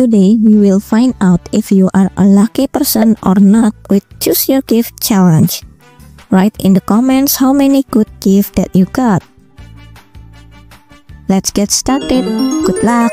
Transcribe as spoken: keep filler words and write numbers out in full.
Today we will find out if you are a lucky person or not with Choose Your Gift challenge. Write in the comments how many good gifts that you got. Let's get started. Good luck!